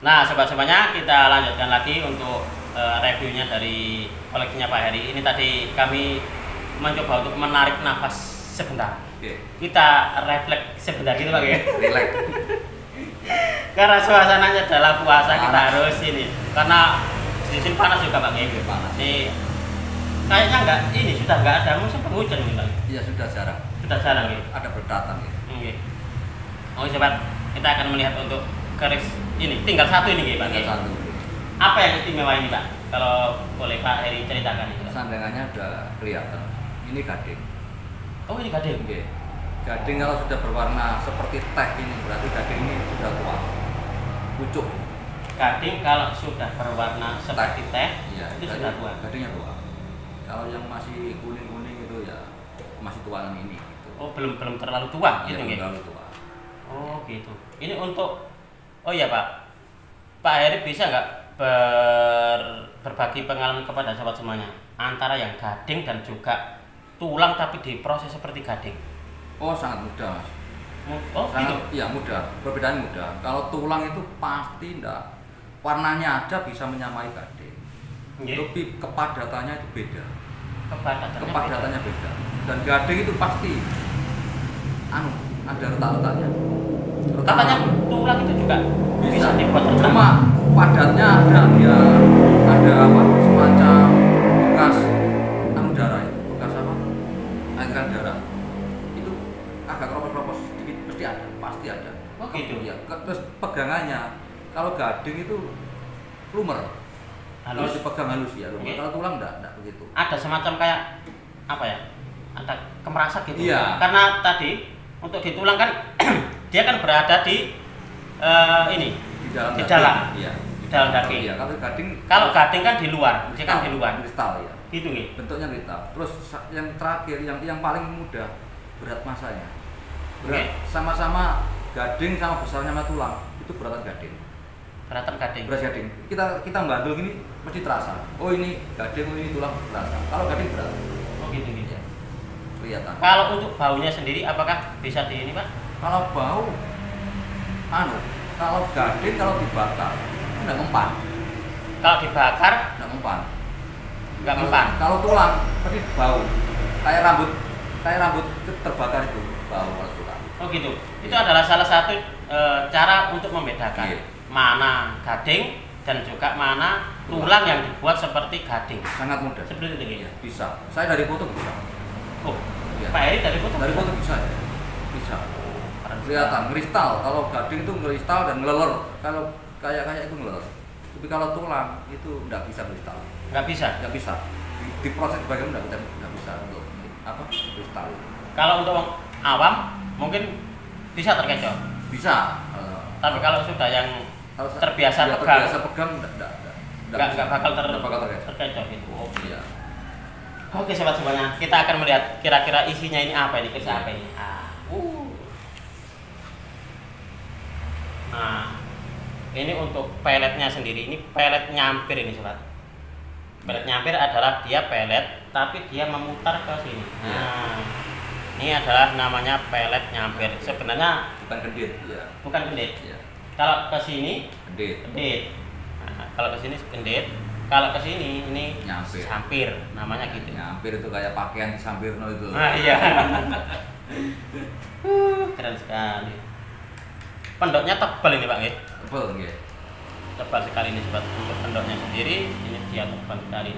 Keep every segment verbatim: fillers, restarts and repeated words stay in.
Nah, sobat-sobatnya kita lanjutkan lagi untuk uh, reviewnya dari koleksinya Pak Heri. Ini tadi kami mencoba untuk menarik nafas sebentar. Okay. Kita refleks sebentar gitu, Pak ya. Relax. Karena suasananya adalah puasa, panas. Kita harus ini. Karena di sini panas juga, Pak. Ini panas. Ini kayaknya enggak ini sudah enggak ada musim penghujan gitu. Iya, sudah jarang. Sudah jarang gitu. Ada berdatang gitu. Oke. Okay. Oke, sobat. Kita akan melihat untuk garis ini tinggal satu ini Pak. Tinggal satu. Apa yang istimewa ini Pak? Kalau boleh Pak Heri ceritakan itu. Sandangannya udah kelihatan. Ini gading. Oh ini gading. Oke. Gading kalau sudah berwarna seperti teh ini berarti gading ini sudah tua. Pucuk. Gading kalau sudah berwarna seperti teh, ya, itu gading, sudah tua. Gadingnya tua. Kalau yang masih kuning-kuning itu ya masih tuaan ini. Gitu. Oh belum belum terlalu tua ya, gitu ya. Terlalu tua. Oh gitu. Ini untuk oh iya Pak, Pak Heri bisa nggak ber, berbagi pengalaman kepada sahabat semuanya antara yang gading dan juga tulang tapi diproses seperti gading? Oh sangat mudah Mas. Oh sangat, gitu? Iya mudah, perbedaan mudah. Kalau tulang itu pasti enggak, warnanya aja bisa menyamai gading. Yeah. Lebih kepadatannya itu beda. Kepadatannya, kepadatannya beda. beda. Dan gading itu pasti anu, ada retak-retaknya. Katanya tulang itu juga bisa, bisa dibuat retak. Cuma padatnya ada dia ada apa semacam bekas anu darah itu bekas apa angkat darah itu agak keropos-keropos sedikit pasti ada pasti ada. Oh gitu ya. Terus pegangannya kalau gading itu lumer halus. Kalau dipegang halus ya lumer. Okay. Kalau tulang enggak enggak begitu. Ada semacam kayak apa ya ada kemerasak gitu. Iya. Karena tadi untuk di tulang kan dia kan berada di uh, ini di dalam di dalam daging, iya. Di dalam daging. Iya, kalau gading kalau gading kan di luar kristal, dia kan di luar kristal ya gitu nih bentuknya kristal. Terus yang terakhir yang yang paling mudah berat masanya berat sama-sama okay. Gading sama besarnya sama tulang itu beratan gading beratan gading berat gading kita kita bandul gini mesti terasa oh ini gading oh ini tulang terasa kalau gading berat oh gitu gitu ya kelihatan. Kalau untuk baunya sendiri apakah bisa di ini Pak? Kalau bau, anu, kalau gading kalau dibakar tidak mempan. Kalau dibakar tidak mempan. Enggak mempan. Kalau tulang pasti bau. Kayak rambut, kayak rambut terbakar itu bau kalau tulang. Oh gitu. Iya. Itu adalah salah satu e, cara untuk membedakan iya. Mana gading dan juga mana tulang, tulang yang dibuat seperti gading. Sangat mudah. Seperti itu ya. Bisa. Saya dari foto bisa. Oh. Iya. Pak Heri dari foto. Dari foto bisa. Ya? Bisa. Kelihatan kristal kalau gading itu kristal dan ngeler kalau kayak kayak itu ngeler tapi kalau tulang itu nggak bisa kristal nggak bisa nggak bisa di, di proses bagaimana nggak bisa nggak bisa untuk apa kristal. Kalau untuk awam mungkin bisa terkecoh bisa uh, tapi kalau sudah yang terbiasa pegang terbiasa pegang nggak nggak nggak bakal ter terkecoh gitu. Oh iya oke sobat semuanya kita akan melihat kira-kira isinya ini apa ini kerja apa ini. Nah, ini untuk peletnya sendiri, ini pelet nyampir ini sobat. Pelet nyampir adalah dia pelet, tapi dia memutar ke sini. Ya. Nah, ini adalah namanya pelet nyampir. Ya. Sebenarnya bukan kendit, ya. Bukan kendit. Ya. Kalau ke sini kendit. kendit. Nah, kalau ke sini kendit, kalau ke sini ini nyampir. Sampir, namanya gitu. Nyampir itu kayak pakaian sampirno itu. Nah, iya. Keren sekali. Pendoknya tebal ini Pak ya? Tebal ya. Tebal sekali ini sobat untuk pendoknya sendiri ini dia tebal sekali.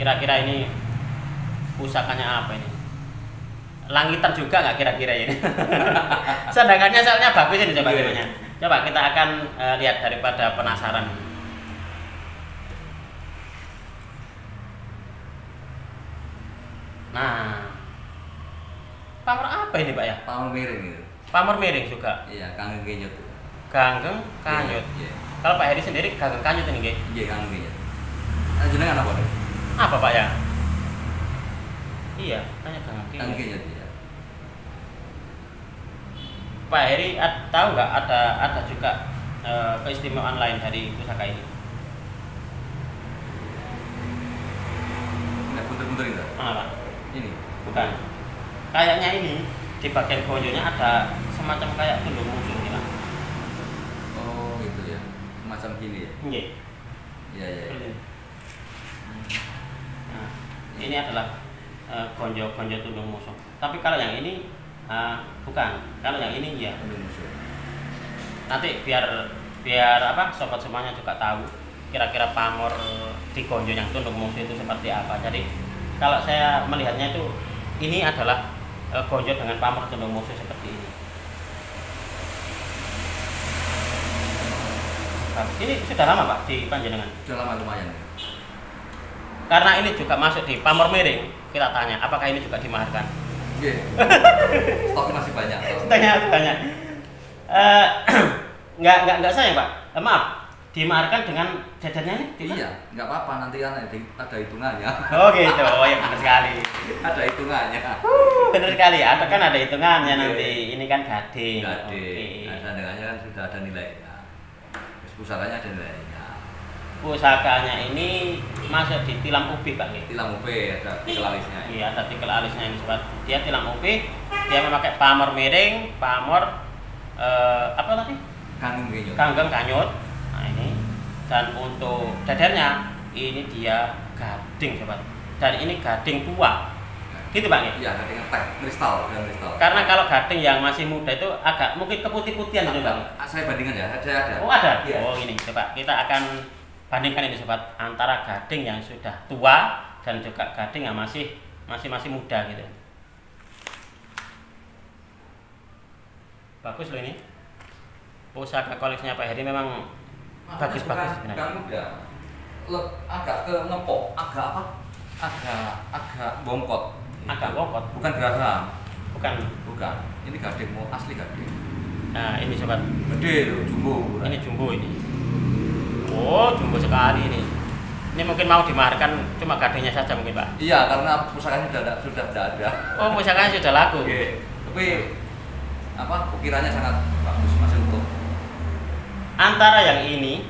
Kira-kira ini pusakanya apa ini? Langitan juga nggak kira-kira ini? Sandangannya soalnya bagus ini sobat. Yeah. Coba kita akan uh, lihat daripada penasaran. Nah, pamor apa ini Pak ya? Pamor miring itu. Pamor miring juga. Iya, Ganggeng Kanyut. Ganggeng Kanyut. Iya. Kalau Pak Heri sendiri Ganggeng Kanyut ini nggih. Iya, Ganggeng Kanyut. Nah, jenengan apa, Pak? Apa, Pak ya? Iya, tanya Ganggeng Kanyut. Iya. Pak Heri tahu nggak ada ada juga e, keistimewaan lain dari pusaka ini? Nah, bentar-bentar ini. Mana, Pak? Ini. Bukan. Kayaknya ini di bagian gonjonya ada semacam kayak tulung musuh kita. Oh. macam ini ya? Iya. Iya, iya. Ya. Nah, ini adalah uh, gonjo-gonjo tulung musuk. Tapi kalau yang ini uh, bukan. Kalau yang ini ya. Nanti biar biar apa? Sobat semuanya juga tahu kira-kira pamor di gonjo yang tulung musuk itu seperti apa. Jadi kalau saya melihatnya itu ini adalah uh, gonjo dengan pamor tulung musuk seperti ini. Ini sudah lama Pak di Panjenengan? Sudah lama lumayan. Karena ini juga masuk di pamor miring, kita tanya apakah ini juga dimaharkan? Iya. Stok masih banyak. Tanya banyak. Uh, nggak nggak nggak sayang Pak. Uh, maaf, dimaharkan dengan jajannya ini? Dimaharkan? Iya, nggak apa-apa nanti kan ada hitungannya. Oh gitu, oh, ya benar sekali. Ada hitungannya. Uh, benar sekali, ada kan ada hitungannya nanti. Ini kan gading. Gading. Nah, sandalnya kan sudah ada nilai. Pusakanya ada nilainya. Pusakanya ini masuk di tilam ubi Pak. Tilam ubi ada tikel alisnya. Iya ada tikel alisnya ini sobat. Dia tilam ubi, dia memakai pamor miring, pamor eh, apa tadi? Ganggeng kanyut. Ganggeng kanyut. Nah ini dan untuk dadarnya ini dia gading sobat. Dan ini gading tua. Gitu Pak. Iya gading teh kristal, kristal. Karena kalau gading yang masih muda itu agak mungkin keputih-putihan itu Bang. Saya bandingkan ya, ada ada. Oh ada. Ya. Oh ini coba kita akan bandingkan ini sobat antara gading yang sudah tua dan juga gading yang masih masih masih muda gitu. Bagus loh ini. Pusaka koleksinya Pak Heri memang bagus-bagus sebenarnya. Kan muda. Agak ke ngepok, agak apa? Agak agak bongkot. Agak bongkot, bukan geraham, bukan, bukan. Ini gading mau asli gading. Nah ini sobat. Gede loh, jumbo. Ini jumbo ini. Oh jumbo sekali ini. Ini mungkin mau dimaharkan cuma gadingnya saja mungkin Pak. Iya karena pusakanya sudah sudah tidak ada. Oh pusakanya sudah laku. Oke. Tapi apa ukirannya sangat bagus masih utuh. Antara yang ini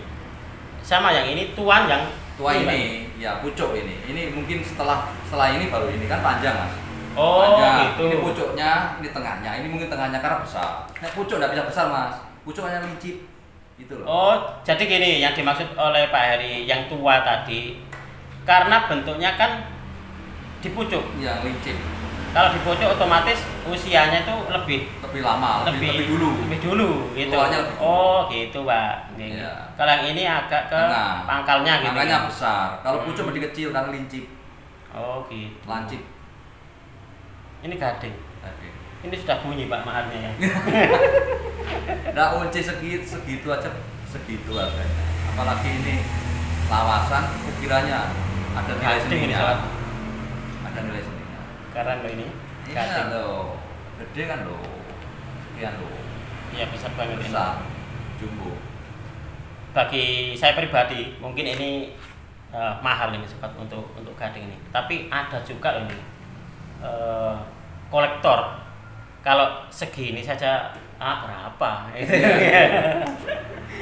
sama yang ini tuan yang tua ini. ini. Ya pucuk ini, ini mungkin setelah setelah ini baru ini kan panjang Mas. Oh panjang. Gitu. Ini pucuknya, ini tengahnya, ini mungkin tengahnya karena besar. Nah pucuk nggak bisa besar Mas, pucuk hanya licip gitu loh. Oh jadi gini yang dimaksud oleh Pak Heri yang tua tadi, karena bentuknya kan dipucuk. Iya licip. Kalau dipucuk otomatis usianya itu lebih lebih lama, lebih lebih, lebih dulu. Lebih dulu gitu. Lebih dulu. Oh gitu Pak. Gitu. Ya. Kalau yang ini agak ke nah, pangkalnya gitu. Pangkalnya besar. Kalau hmm. pucuk lebih kecil karena lincip. Oh gitu. Lancip. Ini gading. Gading. Ini sudah bunyi Pak maharnya ya. Nah unci segitu segitu aja segitu aja. Apalagi ini lawasan ukirannya ada nilai seninya. Ada nilai seninya. Keren loh ini. Iya loh. Gede kan loh. Sekian loh. Iya besar banget ini. Besar. Jumbo. Bagi saya pribadi mungkin ini uh, mahal ini sobat untuk untuk gading ini, tapi ada juga ini uh, kolektor kalau segini saja ah berapa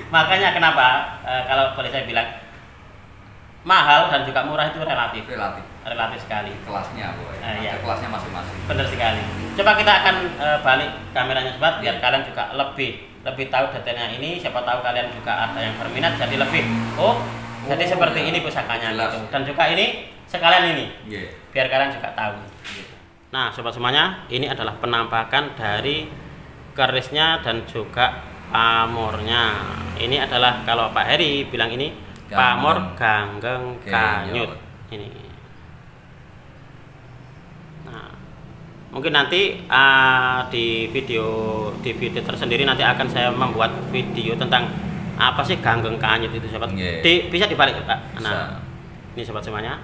makanya kenapa uh, kalau boleh saya bilang mahal dan juga murah itu relatif relatif relatif sekali kelasnya boy uh, ya. Kelasnya masing-masing benar sekali. Coba kita akan uh, balik kameranya sobat biar kalian juga lebih lebih tahu detailnya ini, siapa tahu kalian juga ada yang berminat jadi lebih oh, oh jadi seperti ya. Ini pusakanya gitu. Dan juga ini sekalian ini yeah. Biar kalian juga tahu yeah. Nah sobat semuanya ini adalah penampakan dari kerisnya dan juga pamornya. Ini adalah kalau Pak Heri bilang ini Ganggeng. Pamor ganggeng kanyut ini. Mungkin nanti uh, di video di video tersendiri nanti akan saya membuat video tentang apa sih ganggeng kanyut itu sobat. Yeah. Di, bisa dibalik Pak. Nah, bisa. Ini sobat semuanya.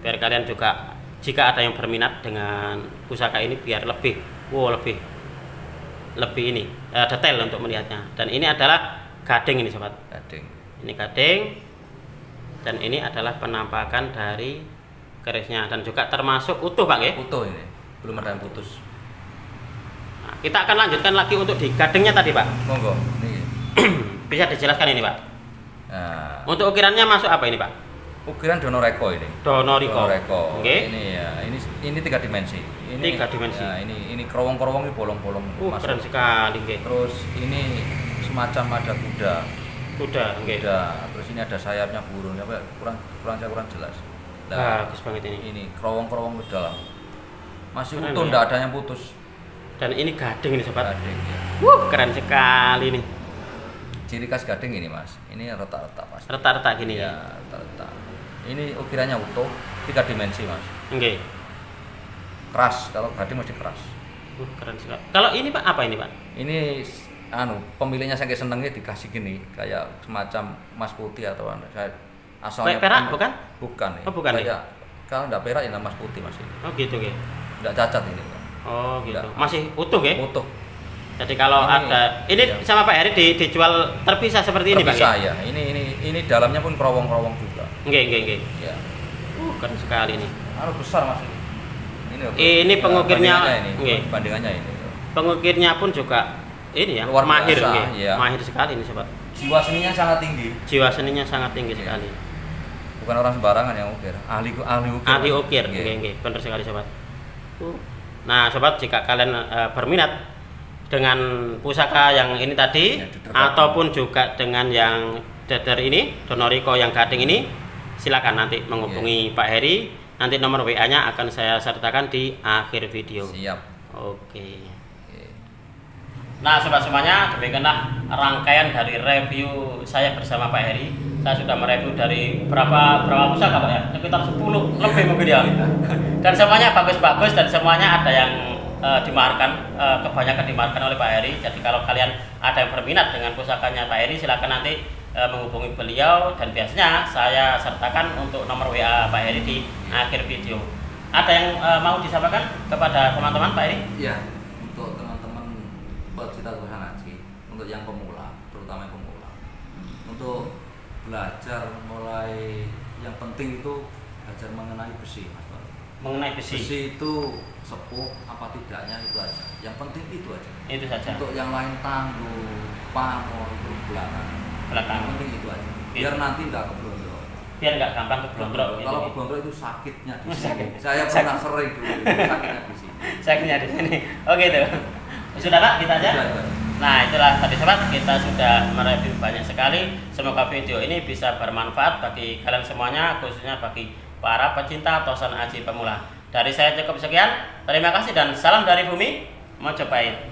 Biar kalian juga jika ada yang berminat dengan pusaka ini biar lebih wow lebih lebih ini uh, detail untuk melihatnya. Dan ini adalah gading ini sobat. Gading. Ini gading dan ini adalah penampakan dari kerisnya dan juga termasuk utuh Pak ya. Utuh ini. Belum ada yang putus. Nah, kita akan lanjutkan lagi untuk di gadingnya tadi Pak. Monggo. Bisa dijelaskan ini Pak. Nah. Untuk ukirannya masuk apa ini Pak? Ukiran Donoriko ini. Donoriko. Donoriko. Okay. Ini ya, ini ini tiga dimensi. Ini, tiga dimensi. Ya, ini ini kerowong-kerowong ini bolong-bolong. Uh, keren sekali. Terus ini semacam ada kuda. Kuda, nggih. Okay. Terus ini ada sayapnya burung, apa kurang kurang saya kurang jelas. Nah, bagus banget ini. Ini kerowong-kerowong udah lah. Masih keren utuh, enggak ya? Ada yang putus. Dan ini gading ini, sobat. Gading, ya. Wuh, keren sekali nih. Ciri khas gading ini, Mas. Ini retak-retak, Mas. Retak-retak gini ya. Retak-retak. Ini ukirannya utuh, tiga dimensi, Mas. Nggih. Okay. Keras, kalau gading mesti keras. Uh, keren sekali. Kalau ini, Pak, apa ini, Pak? Ini anu pemiliknya saya senengnya dikasih gini kayak semacam emas putih atau anu saya asalnya perak pun, bukan bukan ya. Oh, bukan kayak, ya kalau enggak perak ya emas putih masih. Oh gitu ya, enggak cacat ini. Oh gitu enggak. Masih utuh ya, utuh. Jadi kalau ini, ada ini ya. Sama Pak Heri di, dijual terpisah seperti terpisah, ini Pak terpisah ya. Ini ini ini dalamnya pun kerowong-kerowong juga. Nggih nggih nggih ya. Uh keren sekali ini, anu besar Mas ini. Ini, ini ya, pengukirnya ini, okay. Bandingannya ini pengukirnya pun juga ini ya, luar mahir, ya. Mahir sekali ini sobat. Jiwa seninya sangat tinggi. Jiwa seninya sangat tinggi ya. Sekali. Bukan orang sembarangan yang ukir. Ahli ahli ukir. Ahli ukir, nggih nggih, bener sekali sobat. Nah sobat, jika kalian uh, berminat dengan pusaka yang ini tadi, ya, ataupun juga dengan yang deder ini, Donoriko yang gading ini, silakan nanti menghubungi ya. Pak Heri. Nanti nomor W A-nya akan saya sertakan di akhir video. Siap. Oke. Nah sobat semuanya, demikianlah rangkaian dari review saya bersama Pak Heri. Saya sudah mereview dari berapa berapa pusaka Pak ya, sekitar sepuluh lebih mungkin ya. Dan semuanya bagus-bagus dan semuanya ada yang uh, dimaharkan, uh, kebanyakan dimaharkan oleh Pak Heri. Jadi kalau kalian ada yang berminat dengan pusakanya Pak Heri, silakan nanti uh, menghubungi beliau. Dan biasanya saya sertakan untuk nomor W A Pak Heri di akhir video. Ada yang uh, mau disampaikan kepada teman-teman Pak Heri? Iya. Kita Tosan Aji untuk yang pemula, terutama yang pemula untuk belajar mulai, yang penting itu belajar mengenai besi Mas. Mengenai besi, besi itu sepuh apa tidaknya itu aja, yang penting itu aja, itu saja. Untuk yang lain tangguh, pamor itu belakang, belakang yang penting itu aja biar itu. Nanti nggak keblondrol, biar nggak gampang keblondrol. Kalau keblondrol itu sakitnya di sini. Saya pernah sakit. Sering dulu itu, sakitnya di sini, sakitnya di sini. Oke tuh. Sudah Pak, kita aja. Nah itulah tadi sobat, kita sudah mereview banyak sekali. Semoga video ini bisa bermanfaat bagi kalian semuanya, khususnya bagi para pecinta Tosan Aji pemula. Dari saya cukup sekian. Terima kasih dan salam dari bumi Mojopahit.